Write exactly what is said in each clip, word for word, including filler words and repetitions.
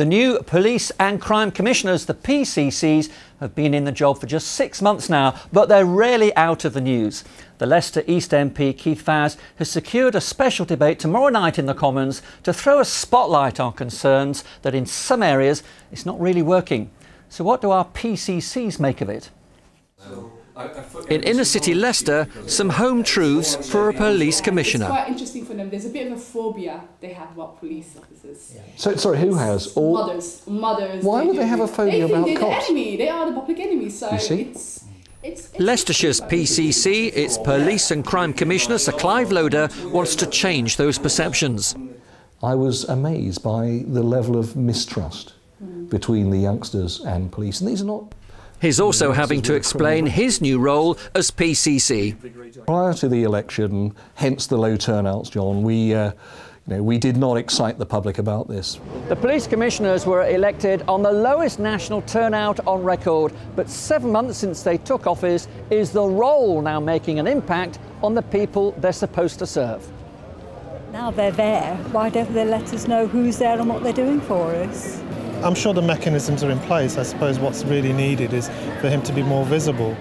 The new Police and Crime Commissioners, the P C Cs, have been in the job for just six months now, but they're rarely out of the news. The Leicester East M P Keith Vaz has secured a special debate tomorrow night in the Commons to throw a spotlight on concerns that in some areas it's not really working. So what do our P C Cs make of it? So in inner-city Leicester, some home truths for a police commissioner. It's quite interesting for them. There's a bit of a phobia they have about police officers. Yeah. So, sorry, who has? All mothers. Mothers. Why would they have a phobia about cops? They think they're the enemy. They are the public enemy. So it's, it's, it's Leicestershire's P C C, its Police and Crime Commissioner, Sir Clive Loader, wants to change those perceptions. I was amazed by the level of mistrust mm. between the youngsters and police, and these are not... He's also having to explain his new role as P C C. Prior to the election, hence the low turnouts, John, we, uh, you know, we did not excite the public about this. The police commissioners were elected on the lowest national turnout on record, but seven months since they took office is the role now making an impact on the people they're supposed to serve. Now they're there, why don't they let us know who's there and what they're doing for us? I'm sure the mechanisms are in place. I suppose what's really needed is for him to be more visible.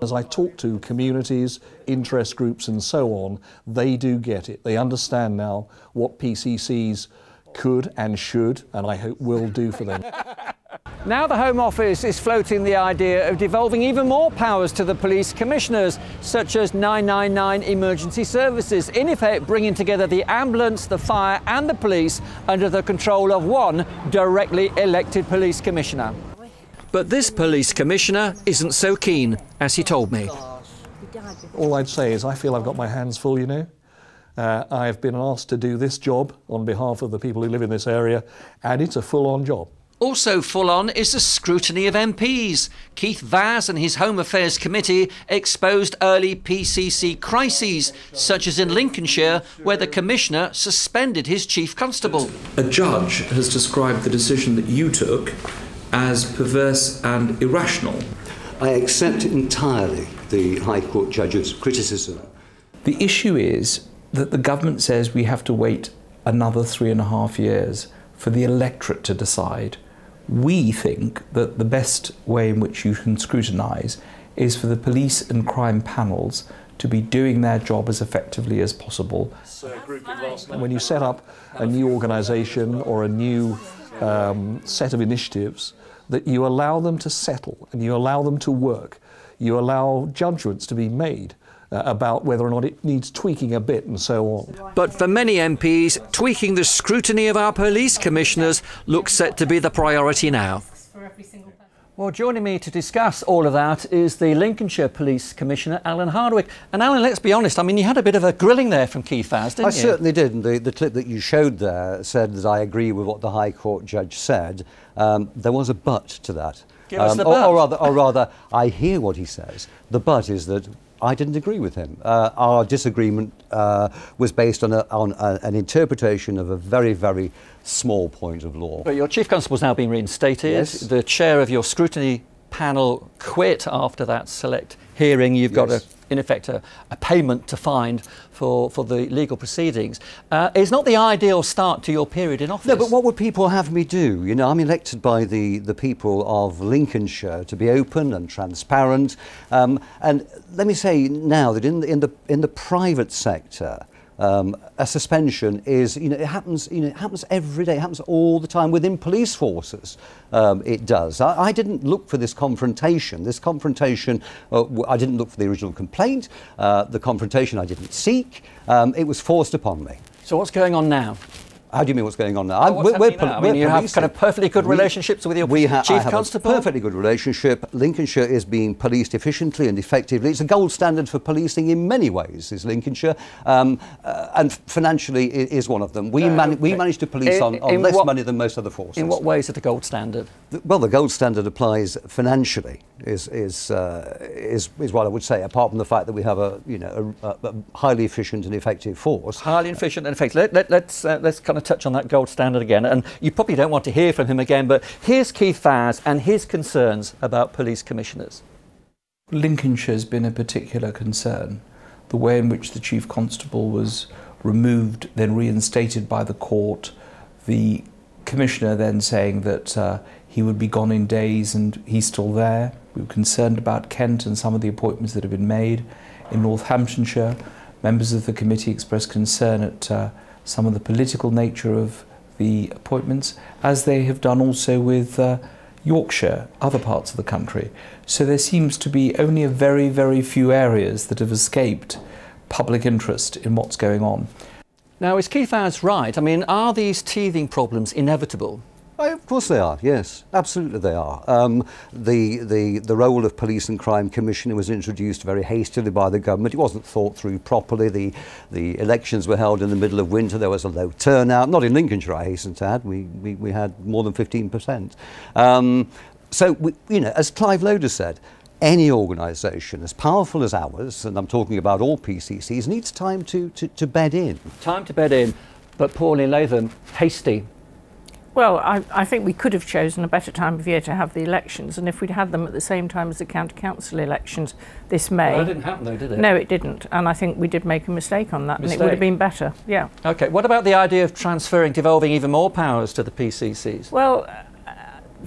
As I talk to communities, interest groups and so on, they do get it. They understand now what P C Cs could and should, and I hope will, do for them. Now the Home Office is floating the idea of devolving even more powers to the police commissioners, such as nine nine nine emergency services, in effect bringing together the ambulance, the fire and the police under the control of one directly elected police commissioner. But this police commissioner isn't so keen, as he told me. All I'd say is I feel I've got my hands full, you know. Uh, I've been asked to do this job on behalf of the people who live in this area, and it's a full-on job. Also full-on is the scrutiny of M Ps. Keith Vaz and his Home Affairs Committee exposed early P C C crises, such as in Lincolnshire, where the Commissioner suspended his Chief Constable. A judge has described the decision that you took as perverse and irrational. I accept entirely the High Court judge's criticism. The issue is that the government says we have to wait another three and a half years for the electorate to decide. We think that the best way in which you can scrutinise is for the police and crime panels to be doing their job as effectively as possible. When you set up a new organisation or a new um, set of initiatives, that you allow them to settle and you allow them to work, you allow judgments to be made Uh, about whether or not it needs tweaking a bit and so on. But for many M Ps, tweaking the scrutiny of our police commissioners looks set to be the priority now. Well, joining me to discuss all of that is the Lincolnshire Police Commissioner, Alan Hardwick. And Alan, let's be honest, I mean, you had a bit of a grilling there from Keith Vaz, didn't you? I certainly did, and the, the clip that you showed there said that I agree with what the High Court judge said. Um, there was a but to that. Give um, us the but. Or, or, rather, or rather, I hear what he says. The but is that I didn't agree with him. Uh, our disagreement uh, was based on, a, on a, an interpretation of a very, very small point of law. But your Chief Constable's now been reinstated. Yes. The chair of your scrutiny panel quit after that select hearing. You've got, yes, a, in effect, a, a payment to find for, for the legal proceedings. Uh, it's not the ideal start to your period in office. No, but what would people have me do? You know, I'm elected by the, the people of Lincolnshire to be open and transparent. Um, and let me say now that in the, in the, in the private sector, Um, a suspension is, you know, it happens, you know, it happens every day, it happens all the time within police forces. Um, it does. I, I didn't look for this confrontation. This confrontation, uh, I didn't look for the original complaint. Uh, the confrontation I didn't seek. Um, it was forced upon me. So what's going on now? How do you mean what's going on now? Oh, what's we're, we're now? I mean, you have kind of perfectly good relationships we, with your we ha Chief I have Constable? A perfectly good relationship. Lincolnshire is being policed efficiently and effectively. It's a gold standard for policing in many ways, is Lincolnshire. Um, uh, and financially it is one of them. We, uh, mani okay. we manage to police in, on, on less what, money than most other forces. In what ways is it a gold standard? The, well, the gold standard applies financially, is, is, uh, is, is what I would say, apart from the fact that we have a, you know, a, a highly efficient and effective force. Highly efficient and effective. Let, let, let's, uh, let's kind of touch on that gold standard again, and you probably don't want to hear from him again, but here's Keith Vaz and his concerns about police commissioners. Lincolnshire's been a particular concern. The way in which the Chief Constable was removed, then reinstated by the court, the Commissioner then saying that uh, he would be gone in days and he's still there. We were concerned about Kent and some of the appointments that had been made. In Northamptonshire, members of the committee expressed concern at uh, some of the political nature of the appointments, as they have done also with uh, Yorkshire, other parts of the country. So there seems to be only a very, very few areas that have escaped public interest in what's going on. Now, is Keith Vaz right? I mean, are these teething problems inevitable? I, of course they are, yes, absolutely they are. Um, the, the, the role of Police and Crime Commissioner was introduced very hastily by the government. It wasn't thought through properly. The, the elections were held in the middle of winter. There was a low turnout, not in Lincolnshire, I hasten to add. We, we, we had more than fifteen percent. Um, so, we, you know, as Clive Loader said, any organisation as powerful as ours, and I'm talking about all P C Cs, needs time to, to, to bed in. Time to bed in, but Pauline Latham, hasty. Well, I, I think we could have chosen a better time of year to have the elections, and if we'd had them at the same time as the county council elections this May... Well, that didn't happen though, did it? No, it didn't, and I think we did make a mistake on that, mistake. and it would have been better, yeah. OK, what about the idea of transferring, devolving even more powers to the P C Cs? Well,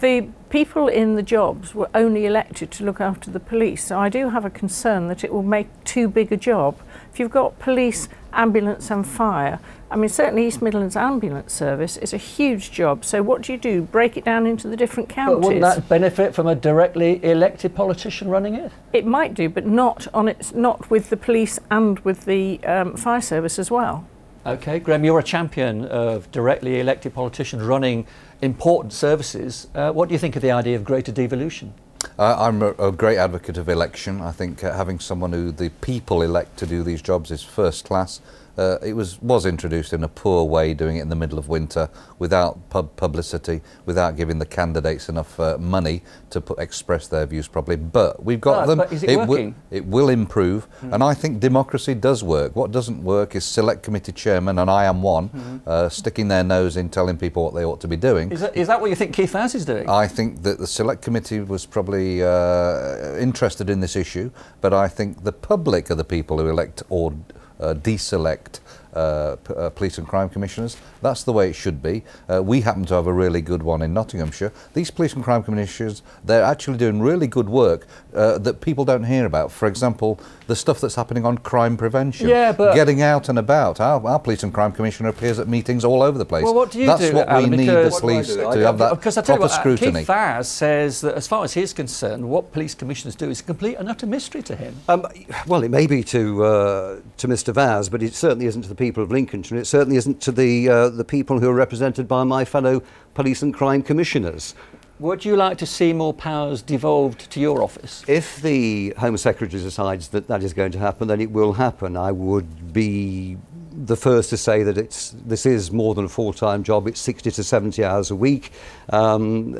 the people in the jobs were only elected to look after the police, so I do have a concern that it will make too big a job. If you've got police, ambulance and fire, I mean certainly East Midlands Ambulance Service is a huge job, so what do you do? Break it down into the different counties? But wouldn't that benefit from a directly elected politician running it? It might do, but not, on its, not with the police and with the um, fire service as well. OK, Graham, you're a champion of directly elected politicians running important services. Uh, what do you think of the idea of greater devolution? Uh, I'm a, a great advocate of election. I think uh, having someone who the people elect to do these jobs is first class. Uh, it was, was introduced in a poor way, doing it in the middle of winter, without pub publicity, without giving the candidates enough uh, money to put, express their views properly. But we've got ah, them. But is it, it working? It will improve, mm. and I think democracy does work. What doesn't work is select committee chairmen, and I am one, mm. uh, sticking their nose in, telling people what they ought to be doing. Is that, is that what you think Keith Vaz is doing? I think that the select committee was probably uh, interested in this issue, but I think the public are the people who elect or Uh, deselect uh, p uh, police and crime commissioners. That's the way it should be. Uh, we happen to have a really good one in Nottinghamshire. These police and crime commissioners, they're actually doing really good work uh, that people don't hear about. For example, the stuff that's happening on crime prevention. Yeah, but getting out and about. Our, our police and crime commissioner appears at meetings all over the place. Well, what do you that's do? That's what Alan, we need the police to have that because I tell proper you what, scrutiny. Keith Vaz says that as far as he's concerned, what police commissioners do is a complete and utter mystery to him. Um, well, it may be to uh, to Mister Vaz, but it certainly isn't to the people of Lincolnshire. It certainly isn't to the uh, the people who are represented by my fellow police and crime commissioners. Would you like to see more powers devolved to your office? If the Home Secretary decides that that is going to happen, then it will happen. I would be the first to say that it's this is more than a full-time job. It's sixty to seventy hours a week. Um,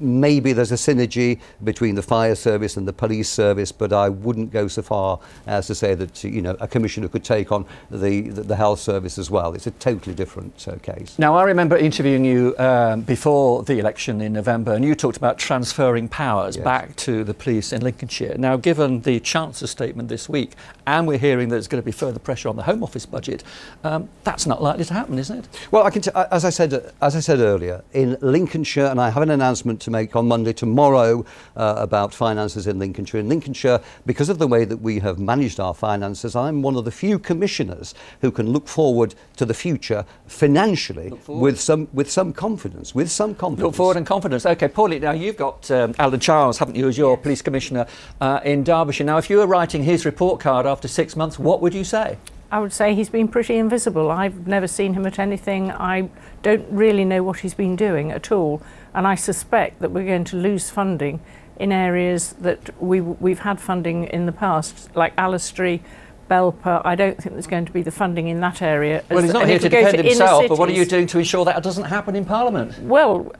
maybe there's a synergy between the fire service and the police service, but I wouldn't go so far as to say that, you know, a commissioner could take on the the, the health service as well. It's a totally different uh, case. Now, I remember interviewing you um, before the election in November, and you talked about transferring powers yes. back to the police in Lincolnshire. Now, given the Chancellor's statement this week, and we're hearing that there's going to be further pressure on the Home Office budget, Um, that's not likely to happen, isn't it? Well, I can t as I said, as I said earlier, in Lincolnshire, and I have an announcement to make on Monday tomorrow uh, about finances in Lincolnshire. In Lincolnshire, because of the way that we have managed our finances, I'm one of the few commissioners who can look forward to the future financially with some with some confidence. With some confidence. Look forward and confidence. Okay, Pauline. Now you've got um, Alan Charles, haven't you, as your police commissioner uh, in Derbyshire? Now, if you were writing his report card after six months, what would you say? I would say he's been pretty invisible. I've never seen him at anything. I don't really know what he's been doing at all. And I suspect that we're going to lose funding in areas that we, we've had funding in the past, like Allestree, Belper. I don't think there's going to be the funding in that area. Well, he's not here to defend himself, but what are you doing to ensure that doesn't happen in Parliament? Well,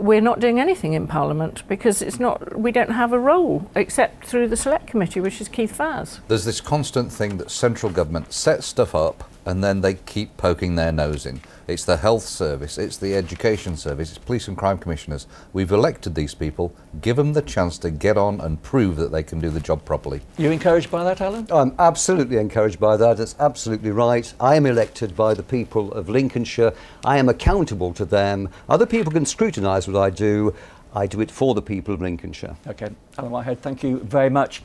we're not doing anything in Parliament because it's not, we don't have a role except through the Select Committee, which is Keith Vaz. There's this constant thing that central government sets stuff up and then they keep poking their nose in. It's the health service, it's the education service, it's police and crime commissioners. We've elected these people, give them the chance to get on and prove that they can do the job properly. You're encouraged by that, Alan? I'm absolutely encouraged by that, that's absolutely right. I am elected by the people of Lincolnshire, I am accountable to them. Other people can scrutinise what I do, I do it for the people of Lincolnshire. Okay, Alan Whitehead, thank you very much.